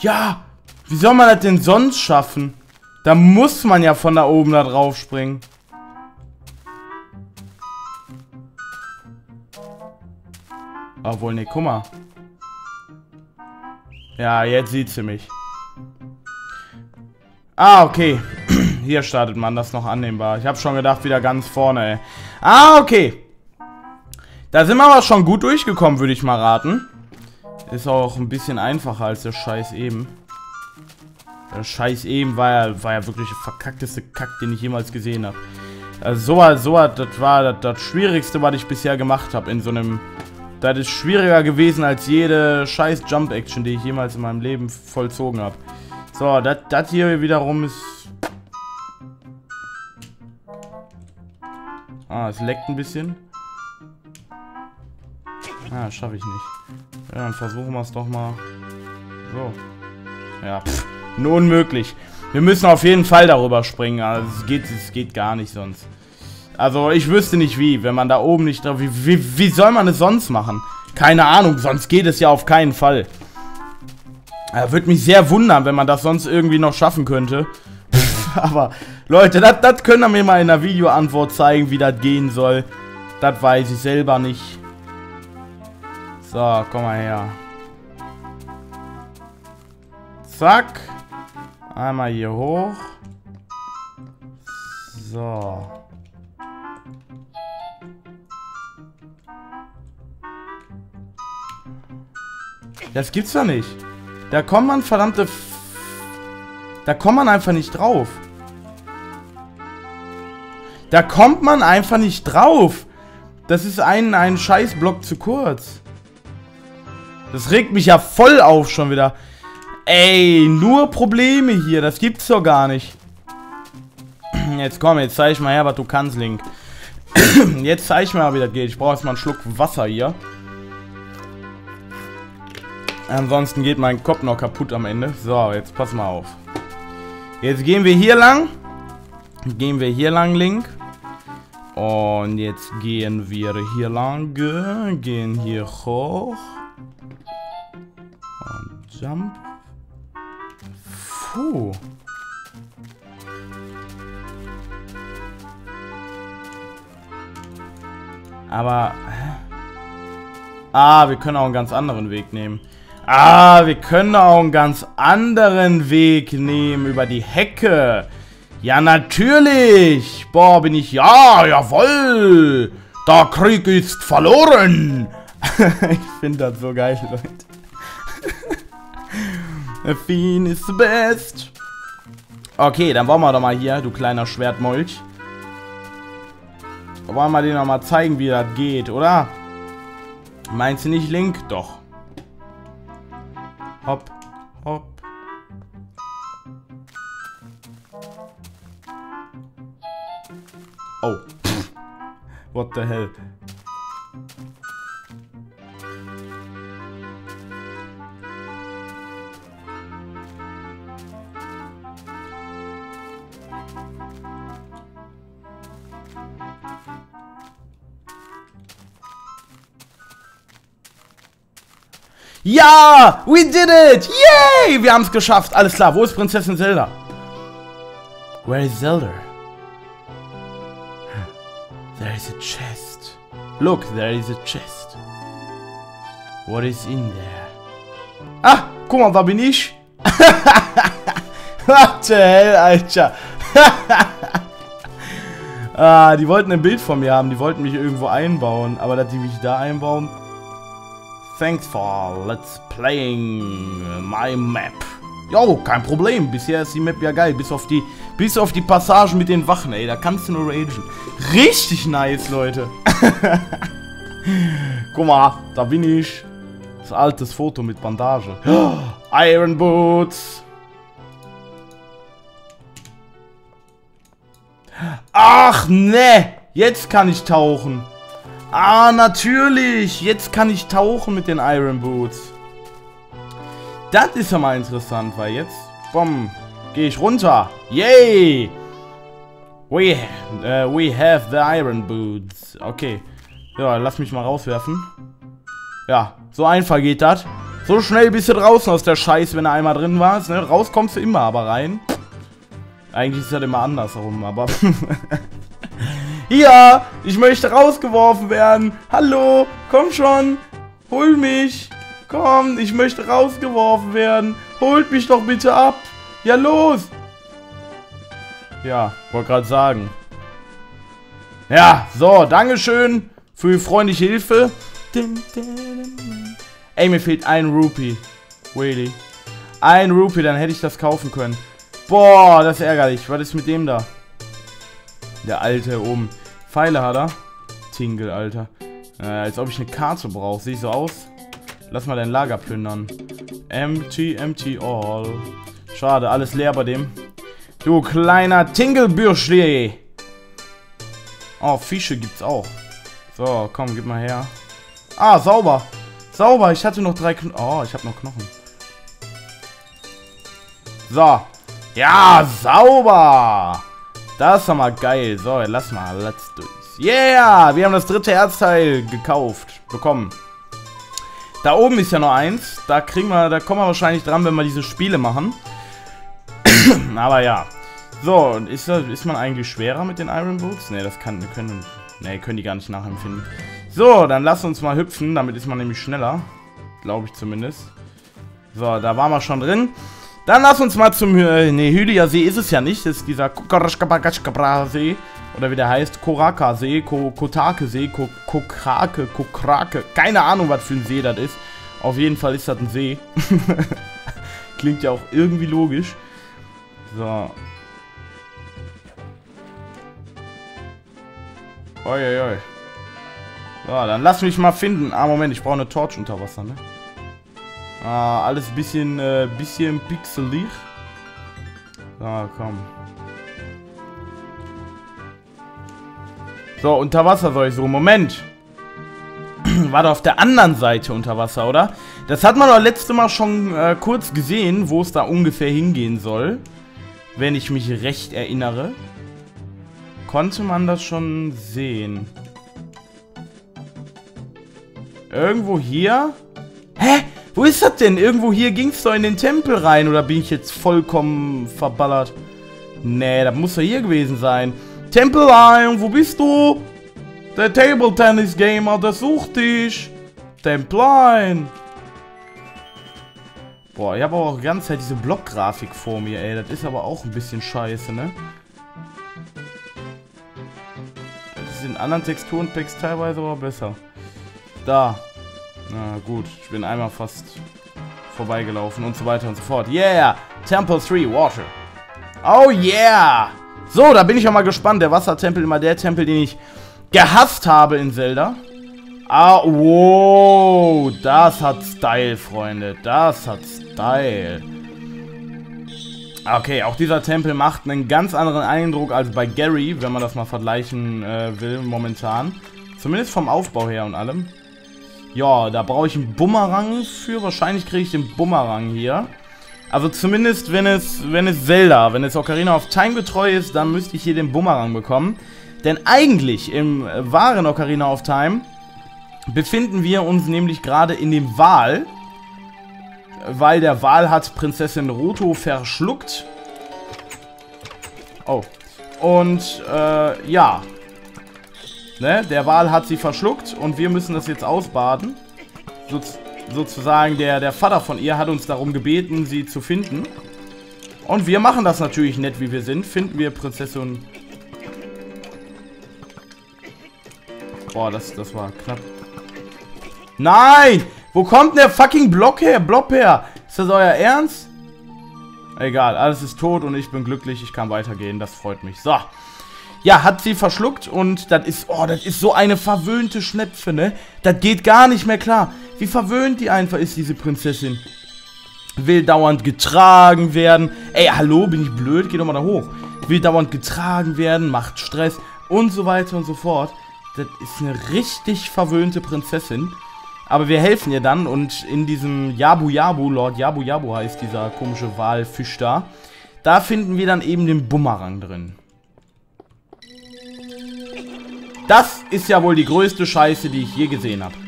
Ja, wie soll man das denn sonst schaffen? Da muss man ja von da oben da drauf springen. Obwohl, ne, guck mal. Ja, jetzt sieht sie mich. Ah, okay. Hier startet man, das ist noch annehmbar. Ich habe schon gedacht, wieder ganz vorne, ey. Ah, okay. Da sind wir aber schon gut durchgekommen, würde ich mal raten. Ist auch ein bisschen einfacher als der Scheiß eben. Der Scheiß eben war ja wirklich der verkackteste Kack, den ich jemals gesehen habe. Also das war das Schwierigste, was ich bisher gemacht habe in so einem... Das ist schwieriger gewesen als jede scheiß Jump-Action, die ich jemals in meinem Leben vollzogen habe. So, das hier wiederum ist... Ah, es leckt ein bisschen. Ah, schaffe ich nicht. Ja, dann versuchen wir es doch mal. So. Ja, pff, nur unmöglich. Wir müssen auf jeden Fall darüber springen. Also, es geht gar nicht sonst. Also, ich wüsste nicht wie, wenn man da oben nicht drauf... Wie soll man es sonst machen? Keine Ahnung, sonst geht es ja auf keinen Fall. Würde mich sehr wundern, wenn man das sonst irgendwie noch schaffen könnte. Aber, Leute, das könnt ihr mir mal in der Videoantwort zeigen, wie das gehen soll. Das weiß ich selber nicht. So, komm mal her. Zack. Einmal hier hoch. So. Das gibt's doch nicht. Da kommt man Da kommt man einfach nicht drauf. Da kommt man einfach nicht drauf. Das ist ein Scheißblock zu kurz. Das regt mich ja voll auf schon wieder. Ey, nur Probleme hier. Das gibt's doch gar nicht. Jetzt komm, jetzt zeig ich mal her, was du kannst, Link. Jetzt zeig ich mal, wie das geht. Ich brauche erstmal einen Schluck Wasser hier. Ansonsten geht mein Kopf noch kaputt am Ende. So, jetzt pass mal auf. Jetzt gehen wir hier lang. Gehen wir hier lang, Link. Und jetzt gehen wir hier lang. Gehen hier hoch. Und jump. Puh. Aber... Ah, wir können auch einen ganz anderen Weg nehmen. Ah, wir können auch einen ganz anderen Weg nehmen über die Hecke. Ja, natürlich. Boah, bin ich... Ja, jawohl. Der Krieg ist verloren. Ich finde das so geil, Leute. Fien ist the best. Okay, dann wollen wir doch mal hier, du kleiner Schwertmolch. Wollen wir dir noch mal zeigen, wie das geht, oder? Meinst du nicht, Link? Doch. Hopp, hopp. Oh. What the hell? Ja, we did it! Yay! Wir haben es geschafft. Alles klar, wo ist Prinzessin Zelda? Where is Zelda? There is a chest. Look, there is a chest. What is in there? Ah, guck mal, da bin ich. What the hell, Alter. Ah, die wollten ein Bild von mir haben. Die wollten mich irgendwo einbauen. Aber dass die mich da einbauen... Thanks for let's playing my map. Jo, kein Problem. Bisher ist die Map ja geil. Bis auf die Passagen mit den Wachen, ey. Da kannst du nur ragen. Richtig nice, Leute. Guck mal, da bin ich. Das alte Foto mit Bandage. Iron Boots. Ach, ne. Jetzt kann ich tauchen. Ah, natürlich! Jetzt kann ich tauchen mit den Iron Boots. Das ist ja mal interessant, weil jetzt... Bumm! Gehe ich runter! Yay! We have the Iron Boots. Okay. Ja, lass mich mal rauswerfen. Ja, so einfach geht das. So schnell bist du draußen aus der Scheiße, wenn du einmal drin warst. Ne? Raus kommst du immer, aber rein. Eigentlich ist das immer andersherum, aber... Hier, ich möchte rausgeworfen werden. Hallo, komm schon. Hol mich. Komm, ich möchte rausgeworfen werden. Holt mich doch bitte ab. Ja, los. Ja, wollte gerade sagen. Ja, so, Dankeschön für die freundliche Hilfe. Ey, mir fehlt ein Rupee. Really. Ein Rupee, dann hätte ich das kaufen können. Boah, das ist ärgerlich. Was ist mit dem da? Der Alte oben. Pfeile hat er. Tingle, Alter. Als ob ich eine Karte brauche. Sieht so aus. Lass mal dein Lager plündern. Empty, empty all. Schade, alles leer bei dem. Du kleiner Tingelbürschli. Oh, Fische gibt's auch. So, komm, gib mal her. Ah, sauber. Sauber, ich hatte noch 3 Knochen. Oh, ich habe noch Knochen. So. Ja, sauber. Das ist doch mal geil. So, lass mal. Let's do it. Yeah! Wir haben das 3. Herzteil gekauft. Bekommen. Da oben ist ja noch eins. Da kriegen wir, da kommen wir wahrscheinlich dran, wenn wir diese Spiele machen. Aber ja. So, und ist man eigentlich schwerer mit den Iron Boots? Ne, das kann, können die gar nicht nachempfinden. So, dann lass uns mal hüpfen. Damit ist man nämlich schneller. Glaube ich zumindest. So, da waren wir schon drin. Dann lass uns mal zum... Ne, Hylia-See ist es ja nicht. Das ist dieser Koraka-See. Oder wie der heißt. Koraka-See. Kotake-See. Korake. Keine Ahnung, was für ein See das ist. Auf jeden Fall ist das ein See. Klingt ja auch irgendwie logisch. So. Oi, oi. So, dann lass mich mal finden. Ah, Moment. Ich brauche eine Torch unter Wasser, ne? Ah, alles ein bisschen pixelig. So, komm. So, unter Wasser soll ich so. Moment. War doch auf der anderen Seite unter Wasser, oder? Das hat man doch letztes Mal schon kurz gesehen, wo es da ungefähr hingehen soll. Wenn ich mich recht erinnere. Konnte man das schon sehen? Irgendwo hier? Hä? Wo ist das denn? Irgendwo hier ging es doch in den Tempel rein. Oder bin ich jetzt vollkommen verballert? Nee, das muss doch hier gewesen sein. Tempelheim, wo bist du? Der Table Tennis Gamer, der sucht dich. Tempelheim. Boah, ich habe aber auch die ganze Zeit diese Blockgrafik vor mir, ey. Das ist aber auch ein bisschen scheiße, ne? Das ist in anderen Texturenpacks teilweise aber besser. Da. Na gut, ich bin einmal fast vorbeigelaufen und so weiter und so fort. Yeah! Temple 3, Water. Oh yeah! So, da bin ich ja mal gespannt. Der Wassertempel, immer der Tempel, den ich gehasst habe in Zelda. Ah, wow! Das hat Style, Freunde. Das hat Style. Okay, auch dieser Tempel macht einen ganz anderen Eindruck als bei Gary, wenn man das mal vergleichen will momentan. Zumindest vom Aufbau her und allem. Ja, da brauche ich einen Bumerang für. Wahrscheinlich kriege ich den Bumerang hier. Also zumindest, wenn es Zelda, wenn es Ocarina of Time getreu ist, dann müsste ich hier den Bumerang bekommen. Denn eigentlich, im wahren Ocarina of Time, befinden wir uns nämlich gerade in dem Wal. Weil der Wal hat Prinzessin Roto verschluckt. Oh. Und, ja... Ne? Der Wal hat sie verschluckt und wir müssen das jetzt ausbaden. Sozusagen der Vater von ihr hat uns darum gebeten, sie zu finden. Und wir machen das natürlich nett, wie wir sind. Finden wir Prinzessin... Boah, das war knapp. Nein! Wo kommt denn der fucking Block her? Blob her? Ist das euer Ernst? Egal, alles ist tot und ich bin glücklich. Ich kann weitergehen, das freut mich. So. Ja, hat sie verschluckt und das ist, oh, das ist so eine verwöhnte Schnepfe, ne? Das geht gar nicht mehr klar. Wie verwöhnt die einfach ist, diese Prinzessin. Will dauernd getragen werden. Ey, hallo, bin ich blöd? Geh doch mal da hoch. Will dauernd getragen werden, macht Stress und so weiter und so fort. Das ist eine richtig verwöhnte Prinzessin. Aber wir helfen ihr dann und in diesem Jabu-Jabu, Lord Jabu-Jabu heißt dieser komische Walfisch da. Da finden wir dann eben den Bumerang drin. Das ist ja wohl die größte Scheiße, die ich je gesehen habe.